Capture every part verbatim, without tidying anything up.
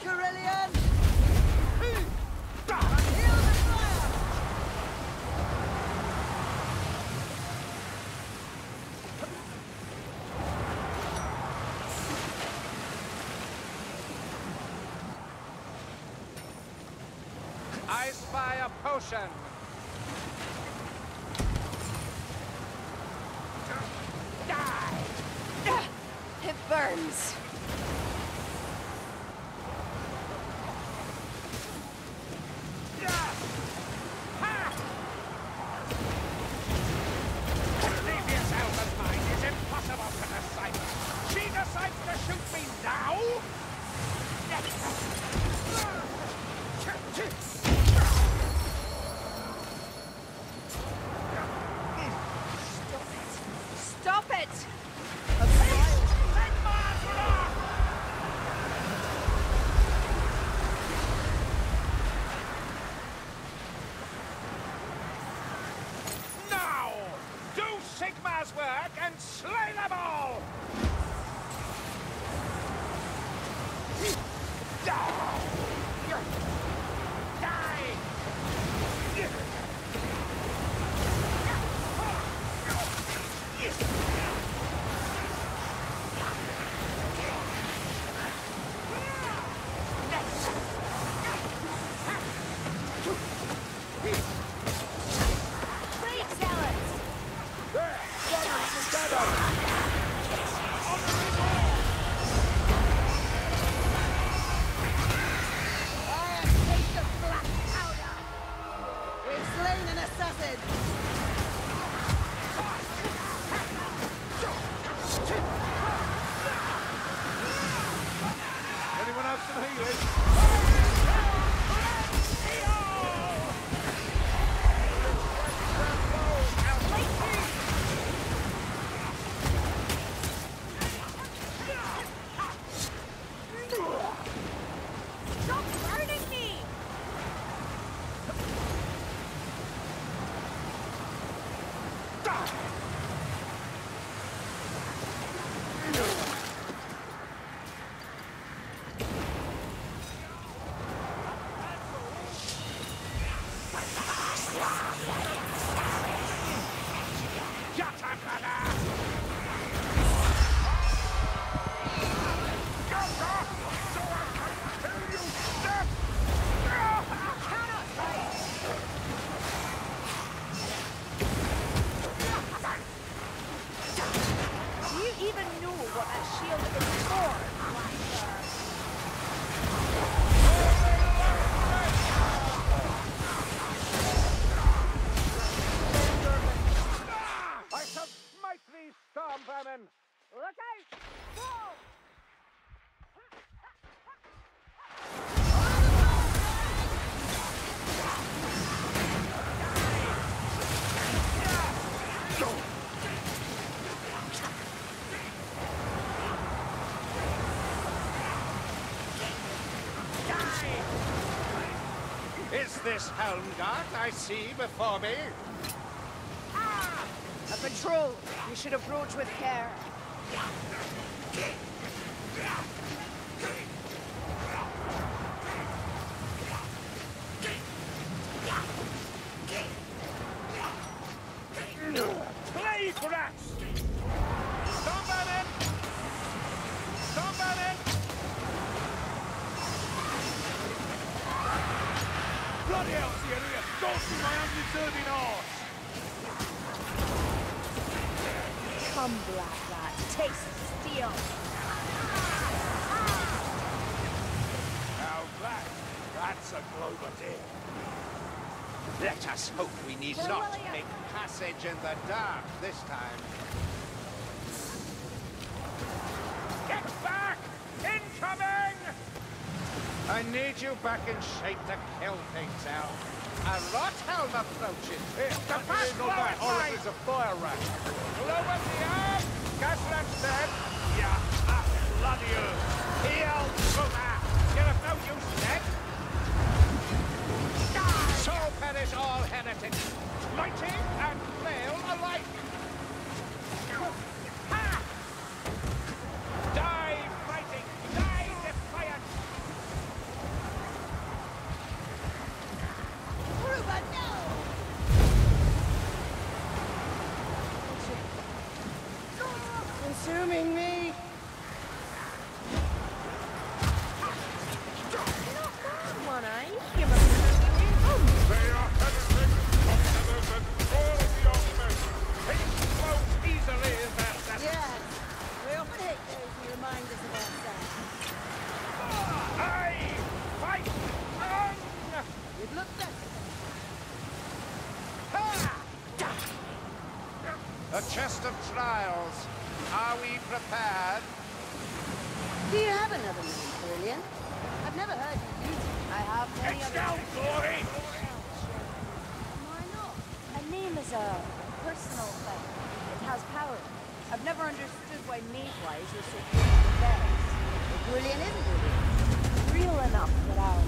Carillion! Heal the fire! I spy a potion! Burns. Sigma's work and slay them all! This Helmgart I see before me. Ah! A patrol. You should approach with care. Play for that! Stop that in! Stop that in! Bloody hell, Sierra! Go to my undeserving arse! Come, Black Rat, taste steel! Now that, that's a globality. Let us hope we need Sir not William. Make passage in the dark this time. Get back! Incoming! I need you back in shape to kill things out. A rot helm approaches. Here, the fast blow at night! Or a fire rack. Blow at the earth! Gazlent said, yeah, ah, bloody earth. Heal, Tugra! You're of no use, Ned. Die! So perish all heretics, mighty and male alike. Ha! Die! Die defiant! the chest of trials. Are we prepared? Do you have another name, Brilliant? I've never heard you use it. I have many other names. It's glory! Why not? A name is a personal thing. It has power. I've never understood why Megwai is so good with fairies. Brilliant isn't brilliant. Real enough that our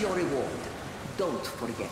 your reward. Don't forget it.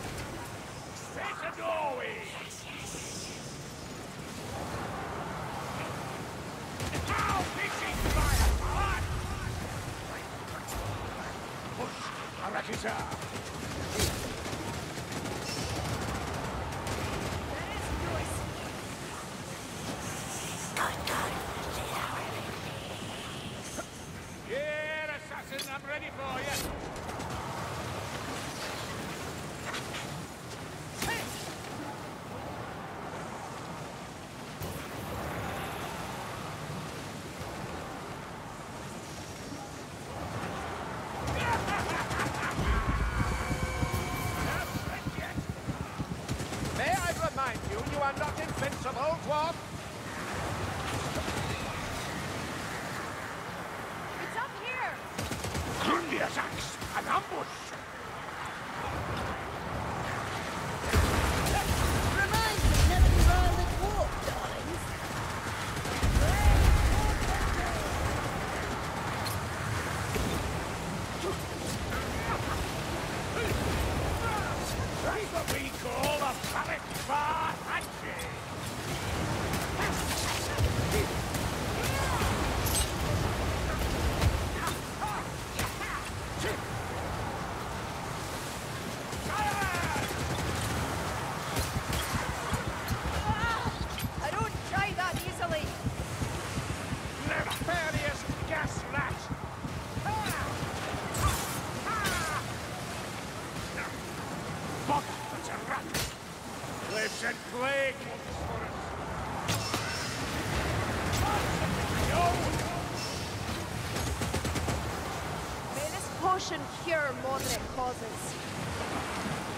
Cure more than it causes.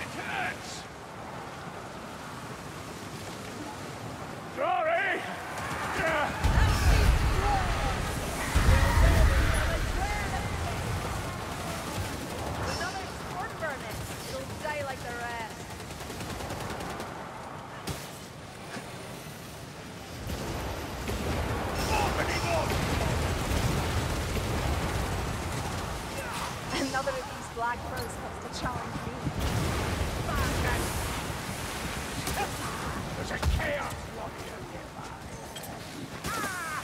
It hurts! Glory! Another storm vermin. It'll die like the rest. Another of these black crows comes to challenge me. There's a chaos warrior nearby. Ah!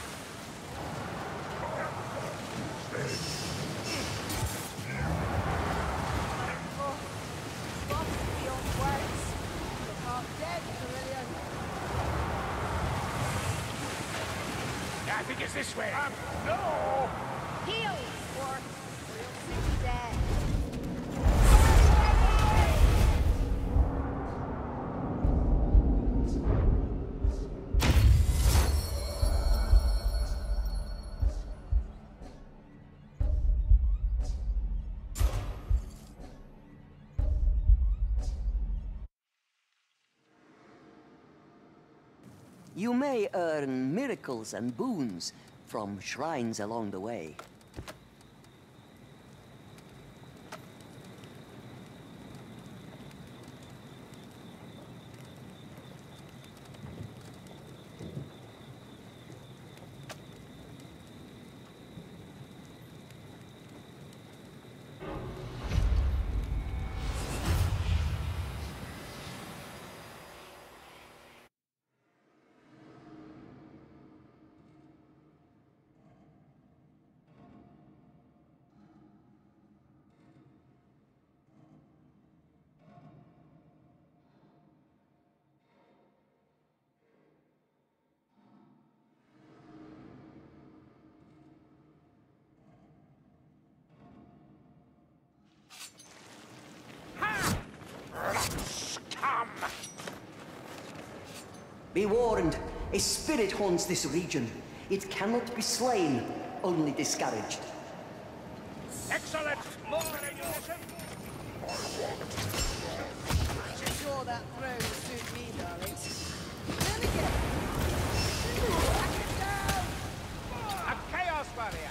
Oh, lost beyond words. You're half dead, Brilliant. I think it's this way. Um, no! Heal! Or... You may earn miracles and boons from shrines along the way. Be warned, a spirit haunts this region. It cannot be slain, only discouraged. Excellent! More ammunition! Secure that throne will suit me, darling. Then again! Back it down! A Chaos Warrior!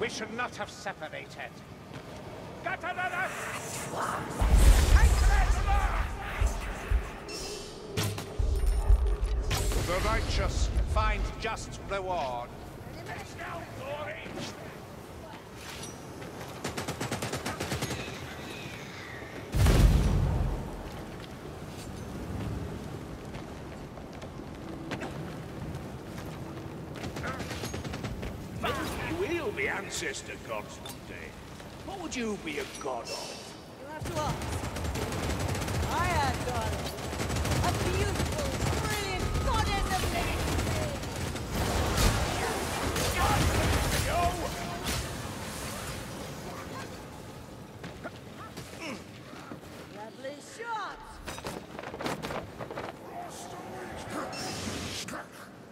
We should not have separated. Got another! Take this! The righteous find just reward. It's now glory! Sister Cogsmante, what would you be a god of? You'll have to ask. I am god of a beautiful, brilliant goddess of living. Lovely shot!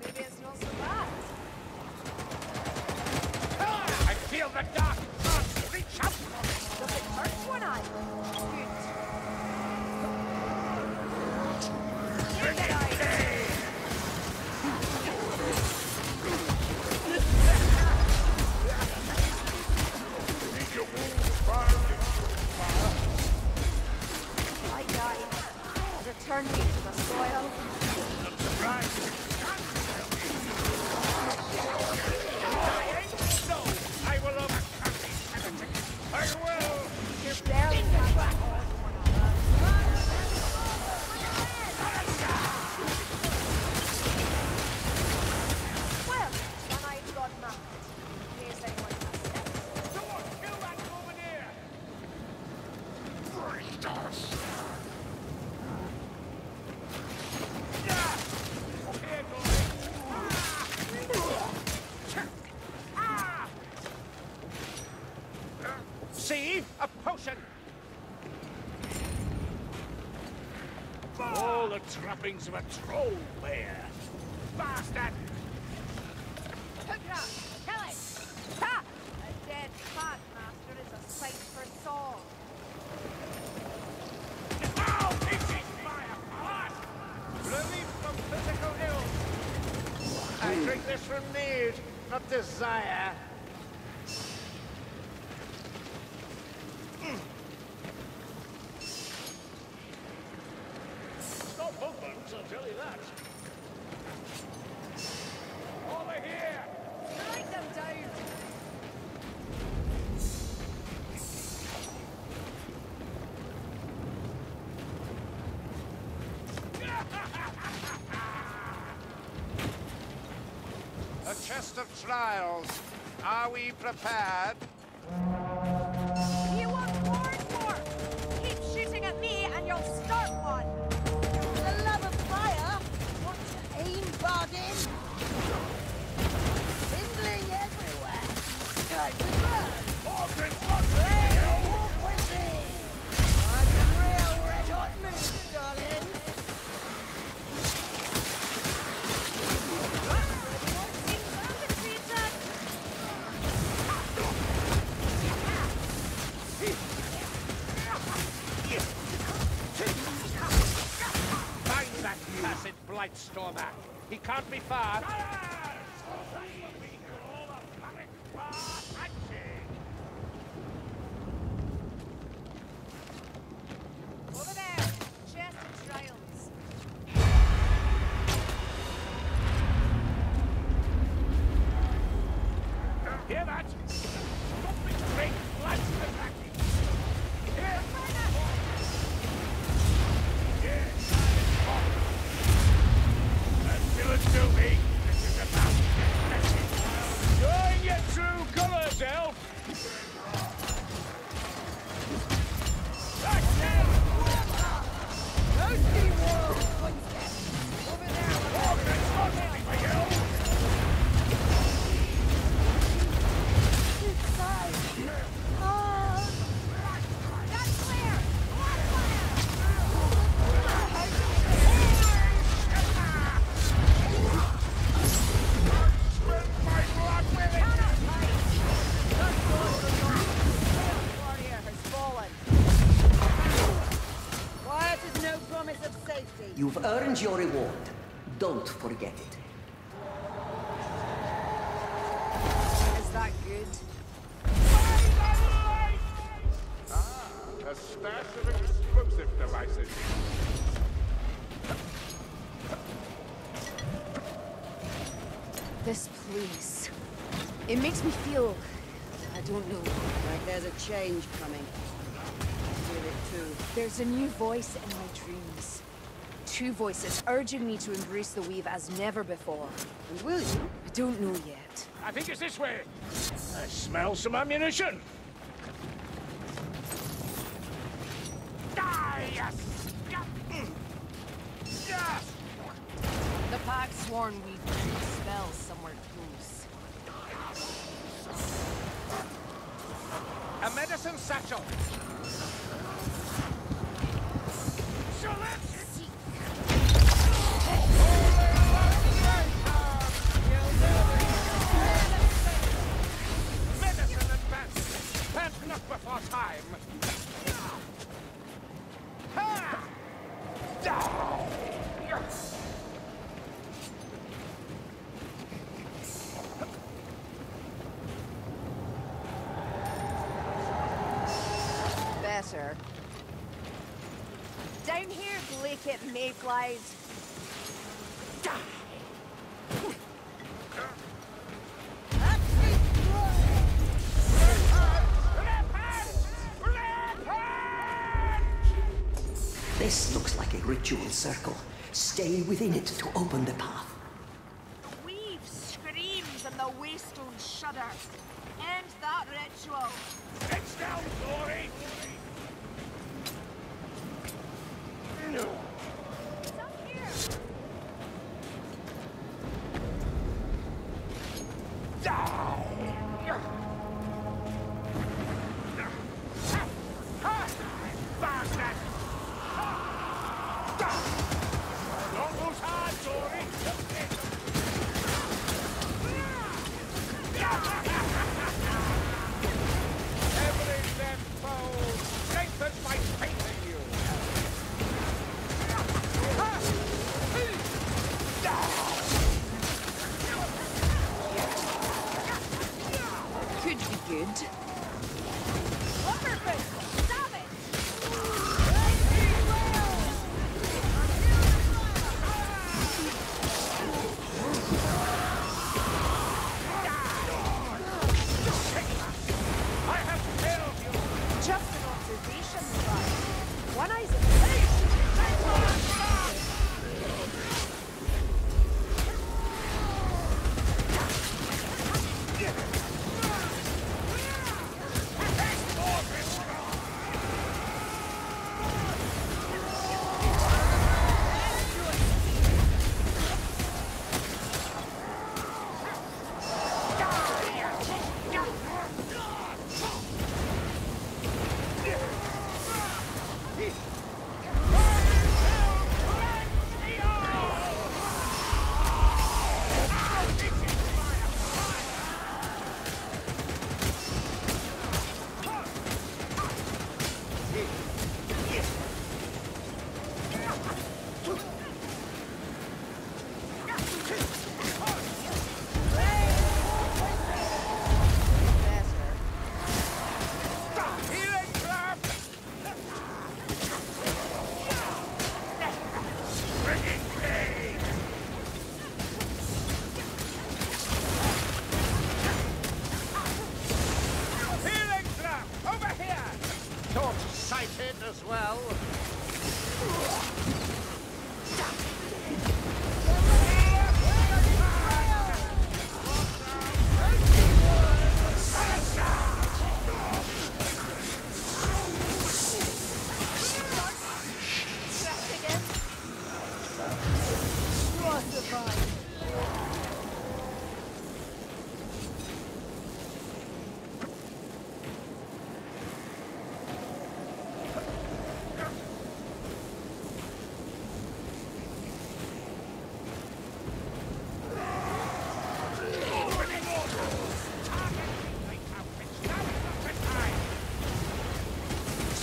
Maybe it's not so bad. The dark gods reach out from it! Does it hurt when I... Good. I died. Does it turn me into the soil? I'm surprised. See? A potion! All the trappings of a troll player! Bastard! Tugra! Kill it! Ha! A dead pad, master, is a sight for song. Now this is my blood! Relief from physical ill! I drink this from need, not desire. I'll tell you that. Over here! Strike them down! A chest of trials. Are we prepared? You want more and more! Keep shooting at me and you'll start one! The love of fire! What to aim, Bardin? Findling everywhere! Time to burn! Bardin, Bardin! Walk with me! I'm a real red-hot motion, darling! Stormer. He can't be far. Over there, chest of trials. Hear that? Stop this great blood attacking. Here, do me! This is about to get messy. promise of safety. You've earned your reward. Don't forget it. Is that good? Ah, a stash of explosive devices. This place. It makes me feel... I don't know. Like there's a change coming. I feel it too. There's a new voice in my dreams. Two voices urging me to embrace the wave as never before. And will you? I don't know yet. I think it's this way. I smell some ammunition. Ah, yes. Yes. The pack sworn we could spell somewhere close. A medicine satchel. So let's see. Medicine advanced. Can't look before time. Ha! Yes. Down here, blanket mayflies. This looks like a ritual circle. Stay within it to open the path. The weave screams and the waystone shudders. End that ritual. It's down, glory! No. It's up here. Down. Don't lose heart, Dory. Every step forward strengthens my faith. Good. Wonderful. Stop it. I have failed you. Just an observation device. One eye's in place.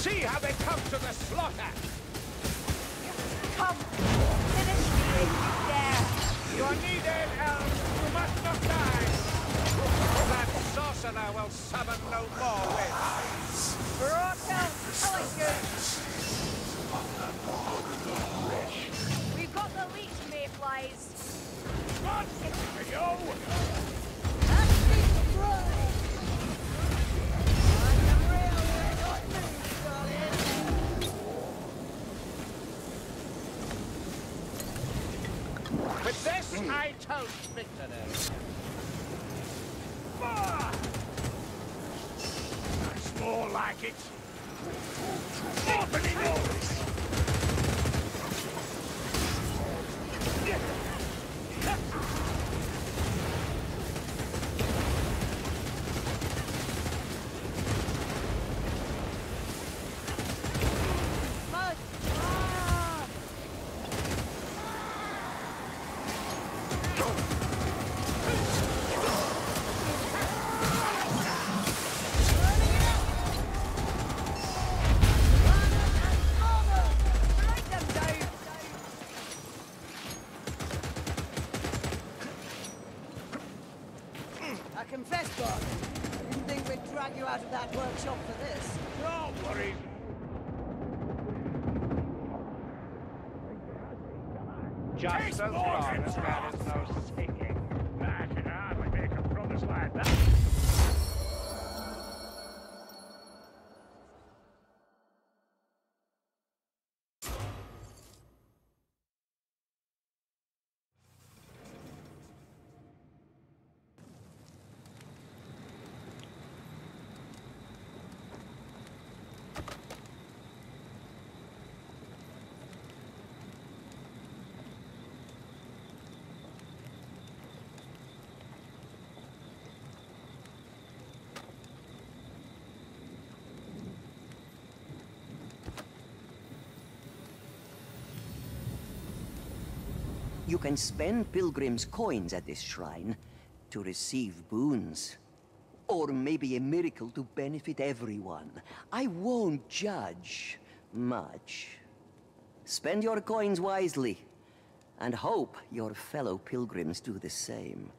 See how they come to the slaughter! needed, elves, you must not die. That sorcerer will summon no more winds. For all elves, telling you. We've got the leech mayflies. What? For you? That's the surprise. I'm the railway, not me, darling. With this, mm. I toast victory. Ah! That's more like it. Opening doors! Just as long as there is no singing. I can hardly make a promise like that. You can spend pilgrims' coins at this shrine to receive boons. Or maybe a miracle to benefit everyone. I won't judge much. Spend your coins wisely, and hope your fellow pilgrims do the same.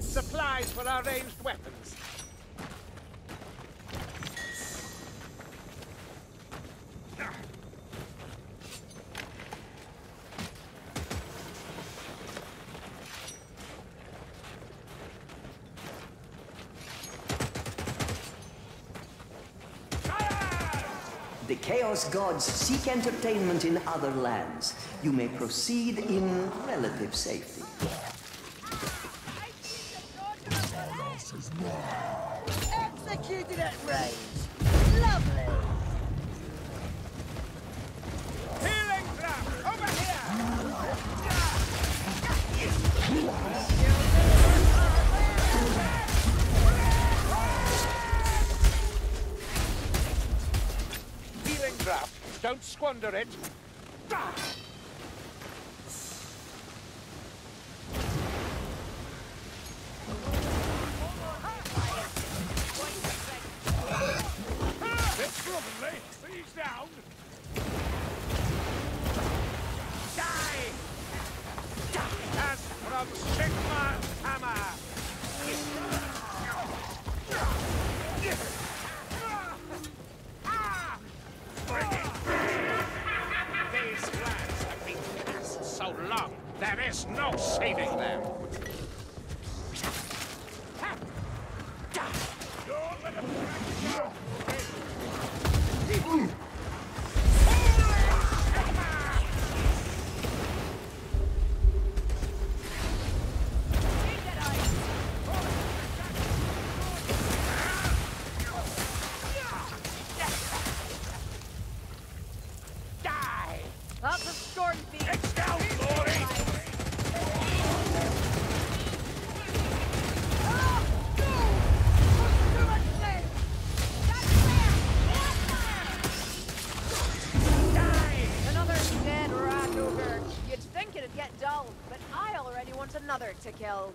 Supplies for our ranged weapons. The Chaos Gods seek entertainment in other lands. You may proceed in relative safety. Executed at range. Lovely. Don't squander it. to kill.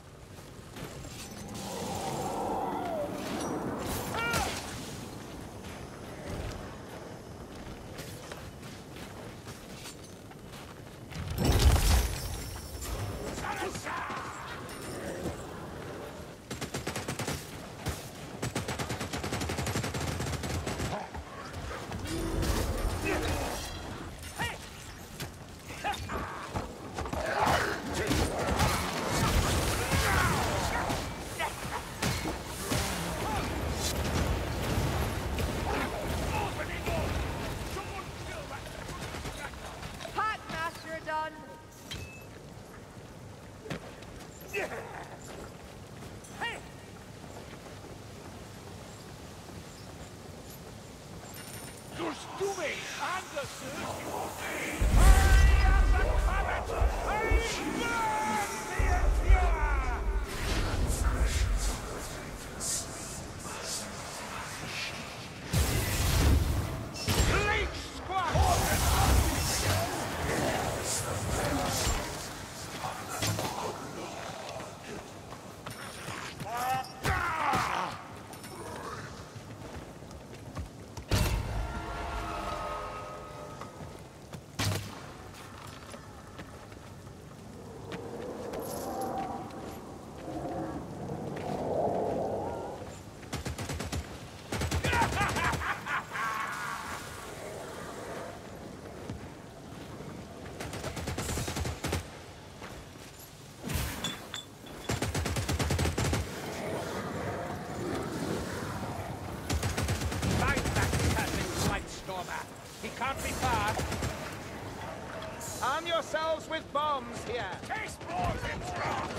With bombs here. Case balls in front!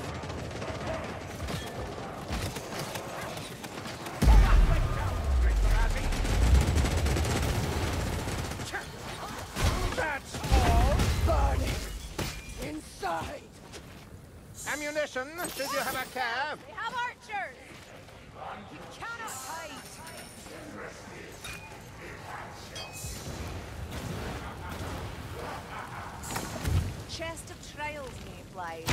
That's all. Burn it. Inside. Ammunition, should you have a cab? We have archers. You cannot hide. Chest of trials, mayflies.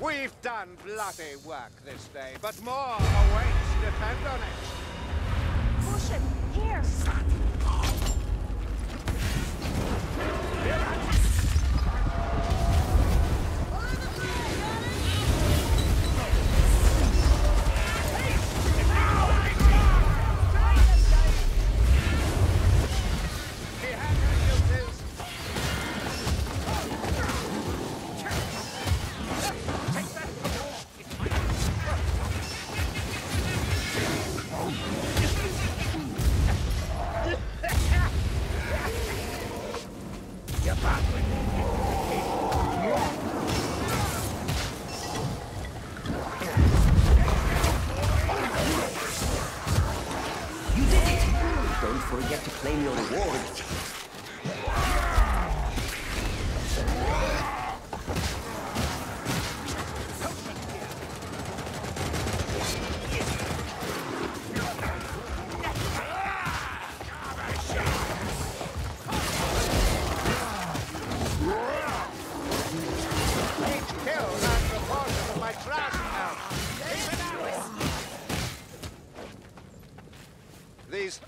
We've done bloody work this day, but more awaits. Depend on it. Potion, here.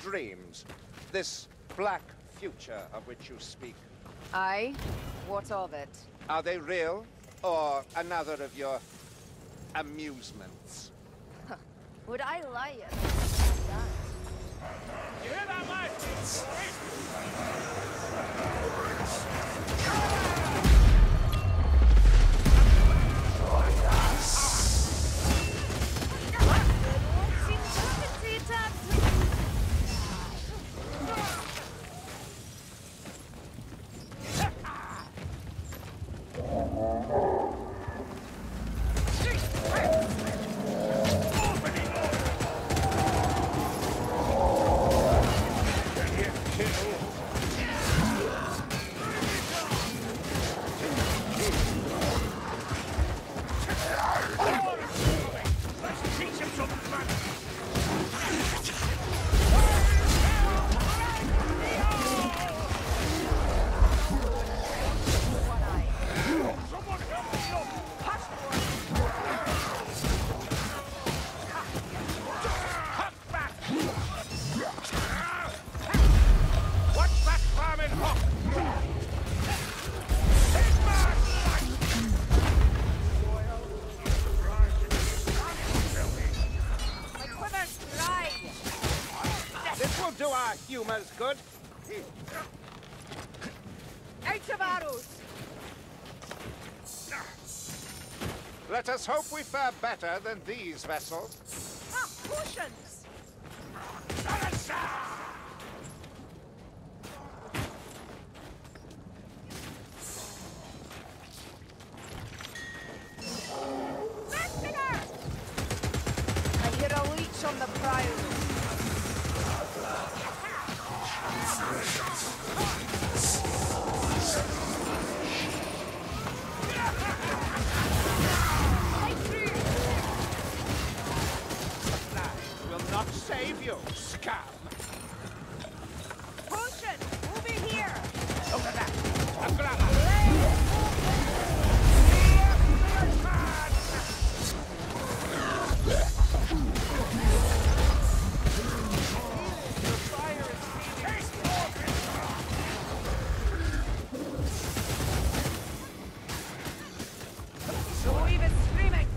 Dreams, this black future of which you speak. Aye, what of it? Are they real, or another of your amusements? Would I lie at that? You hear that, mate? Kill. Ah, humor's good. Let us hope we fare better than these vessels. Ah, cautions! I hear a leech on the prize. Save you, scum! Potion! Over here! Look at that! A grabber! Your fire is feeding! The weave is screaming!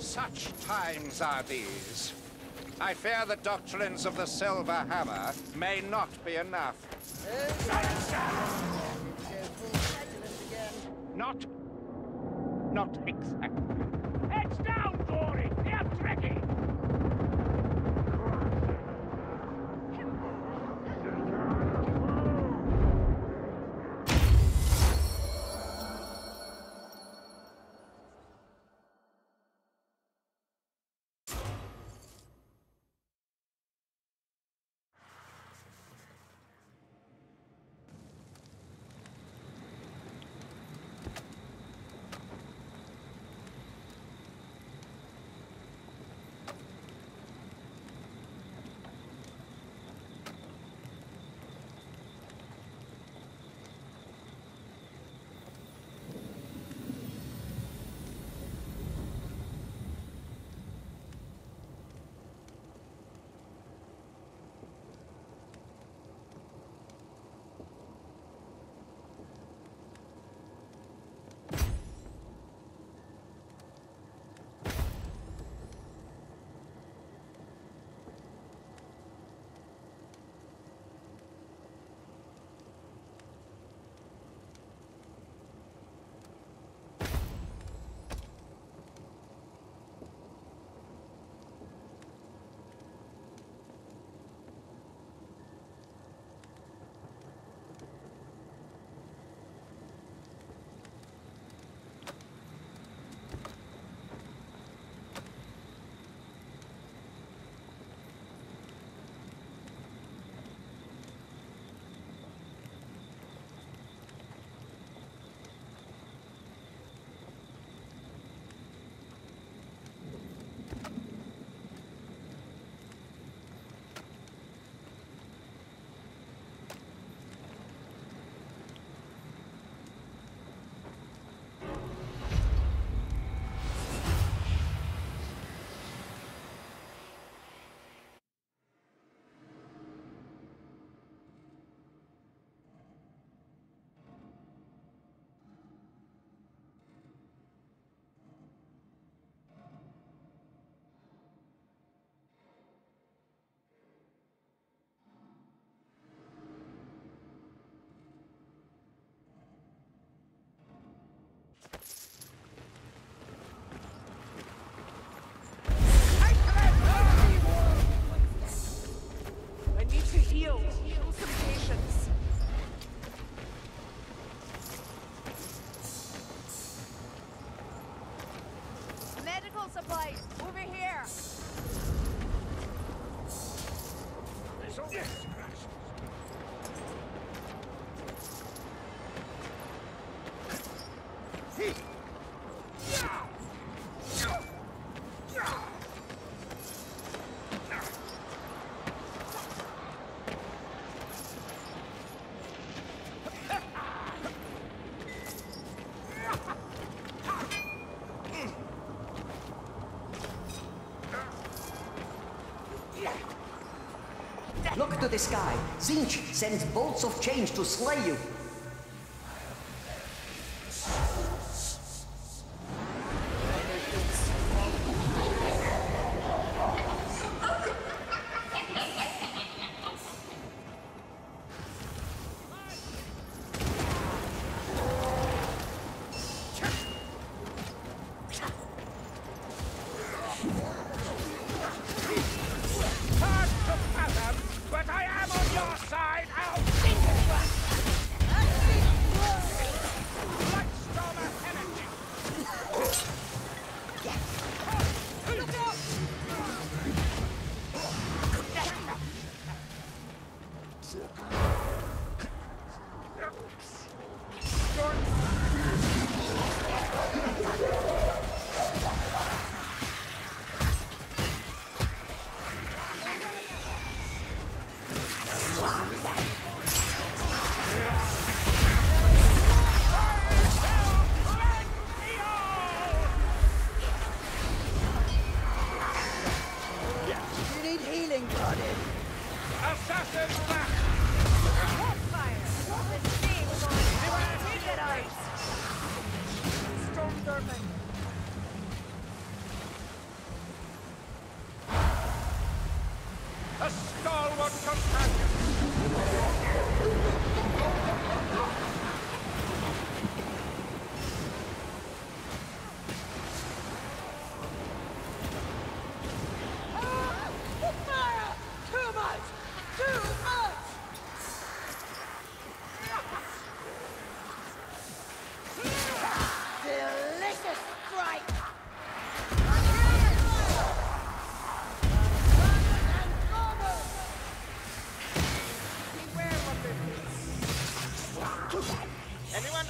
Such times are these. I fear the doctrines of the Silver Hammer may not be enough. Not... not exactly. Heads down, glory! They're tricky! Medical supplies! Over here! There's only scratches. He! Look to the sky. Zinch sends bolts of change to slay you.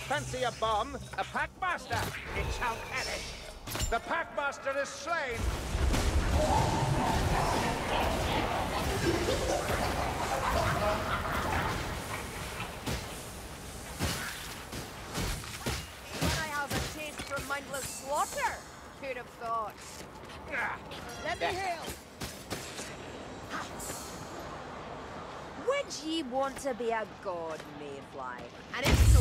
Fancy a bomb? A packmaster? It shall perish. The packmaster is slain. When I have a taste for mindless slaughter, who'd have thought? Let me heal. Would ye want to be a god, Mayfly? And if so,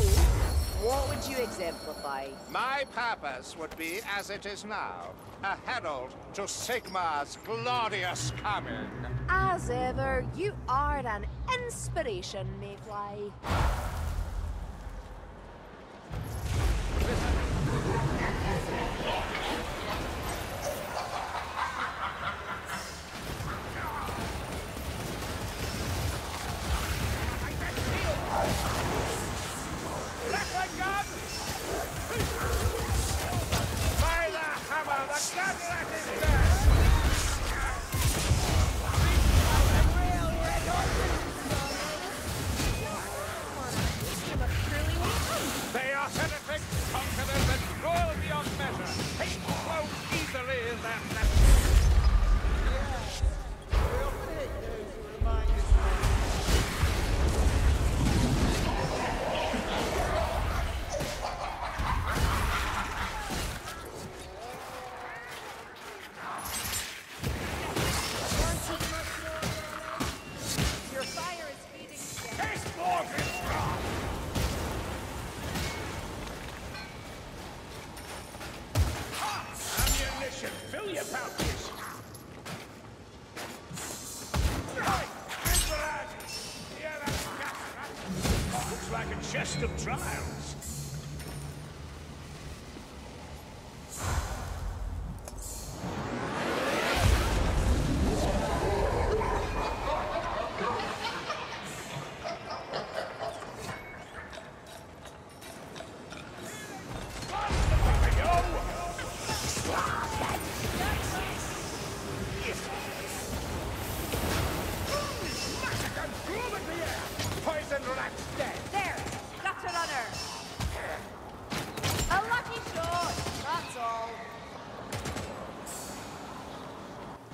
what would you exemplify? My purpose would be, as it is now, a herald to Sigma's glorious coming. As ever, you are an inspiration, Megwai. Wow,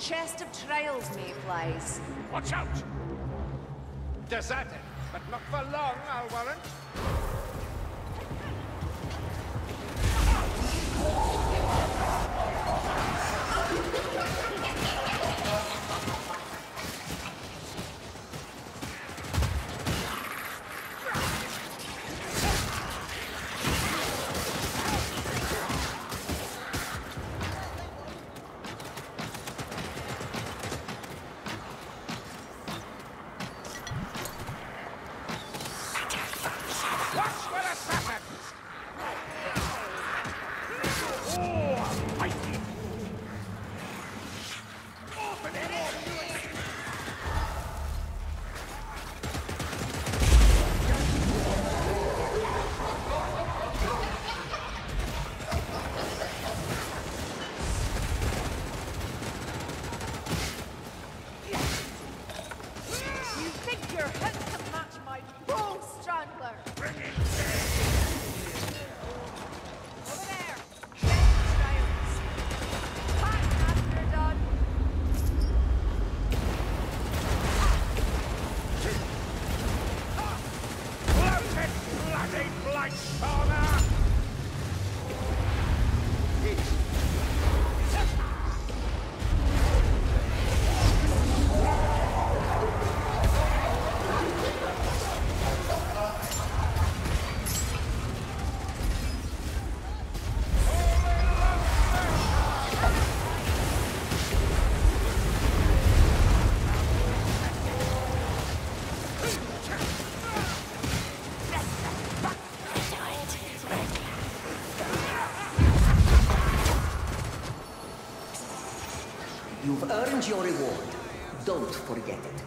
chest of trials, Mayflies. Watch out! Deserted, but not for long, I'll warrant. Your reward. Don't forget it.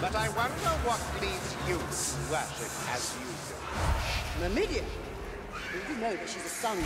But I wonder what leads you to worship as you do. Memidia? You know that she's a sun.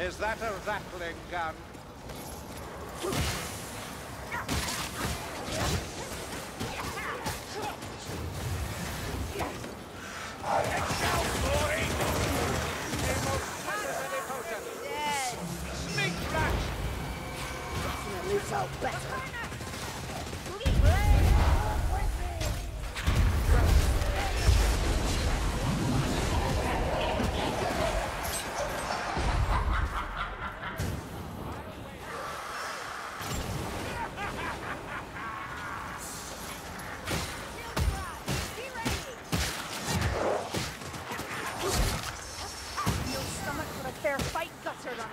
Is that a rattling gun? Fight gutter on it.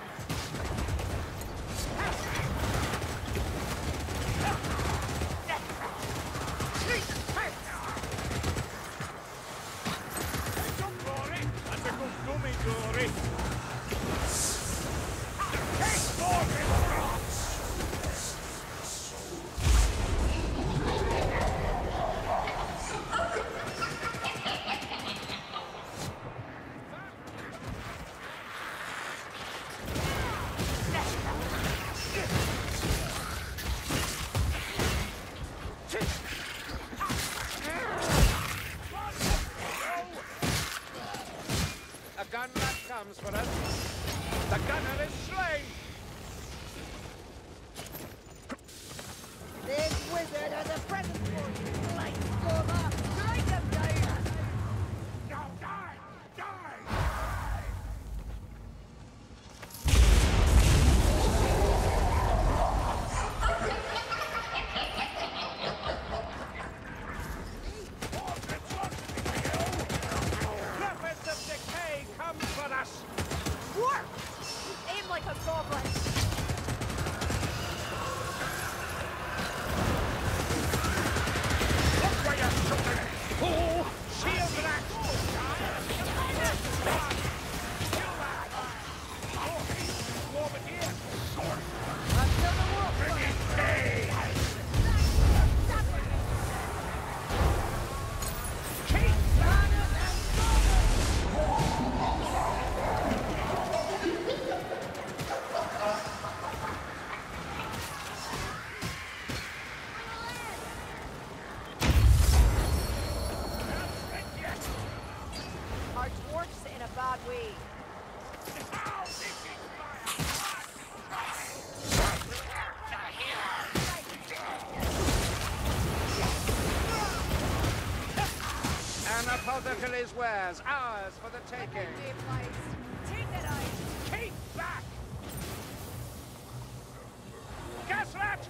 Hercules wares, ours for the taking. Take that ice. Keep back. Gazlent.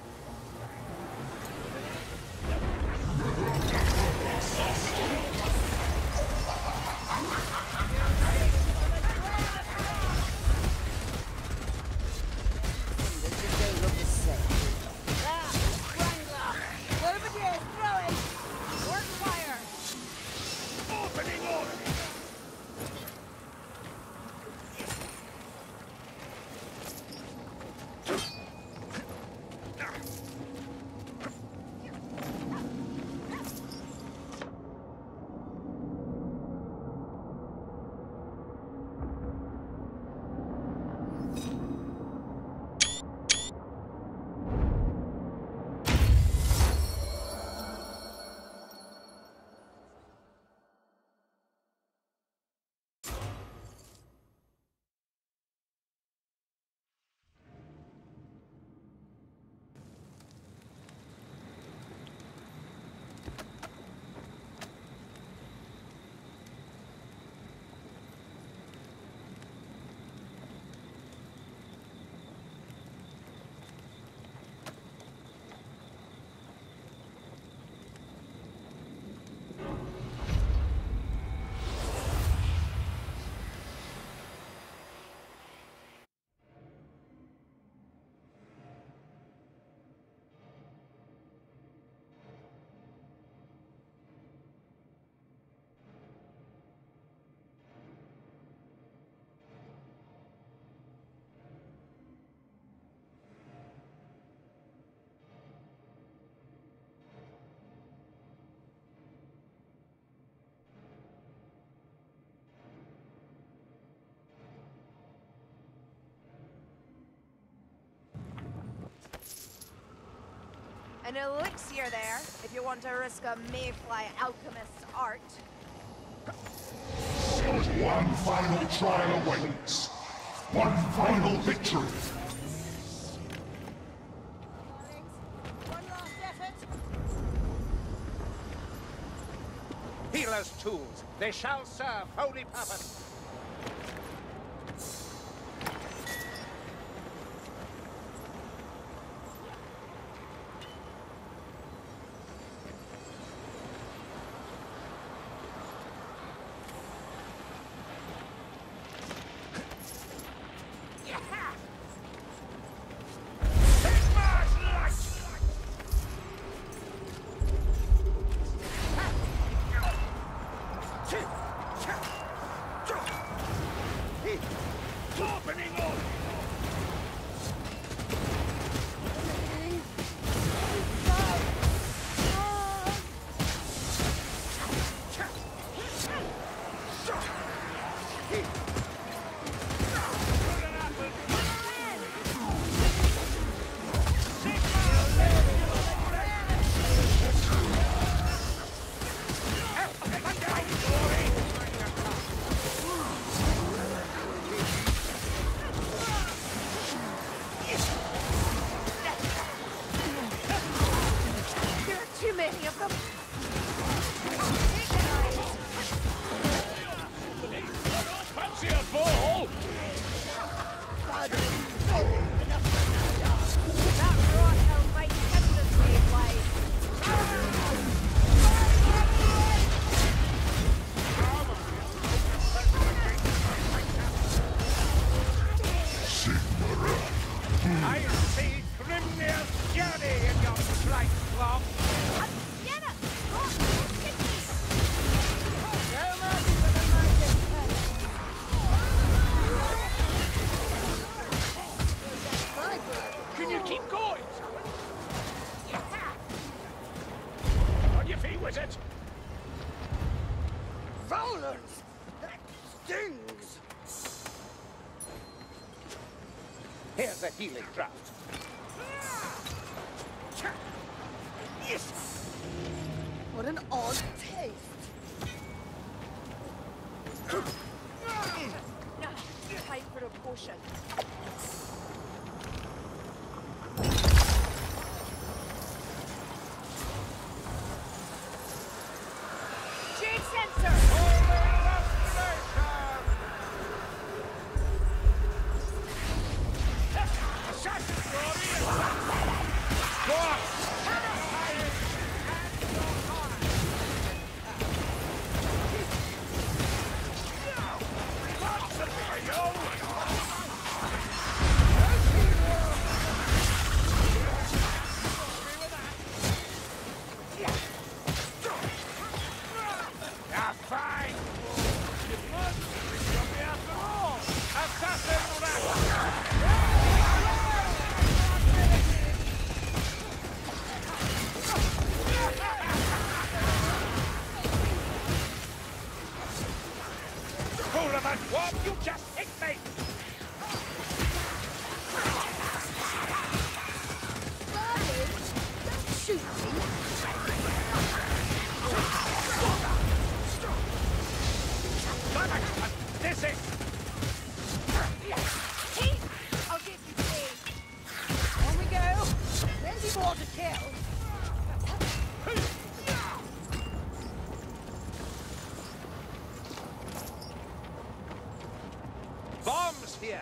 An elixir there, if you want to risk a Mayfly alchemist's art. One final trial awaits. One final victory. One last effort. Healer's tools, they shall serve holy purpose. Here's a healing draught. Yes. What an odd taste. Time for a potion. Jade sensor. more to kill. Bombs here.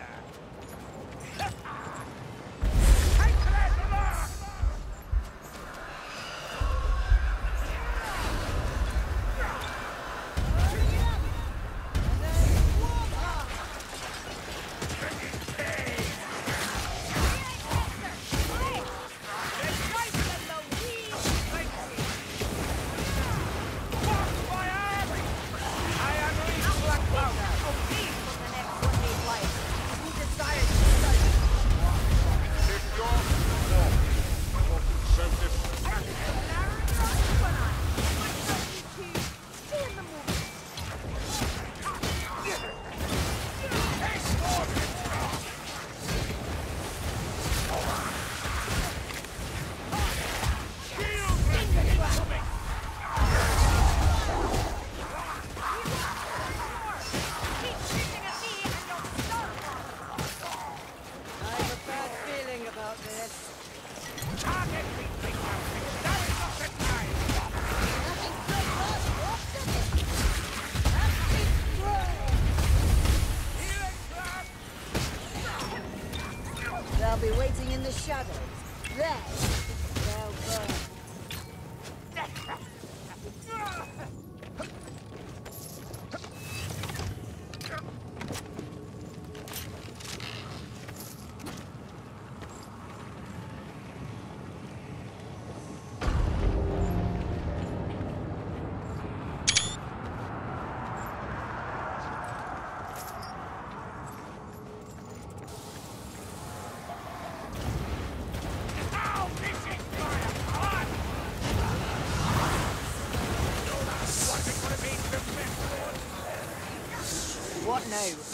No.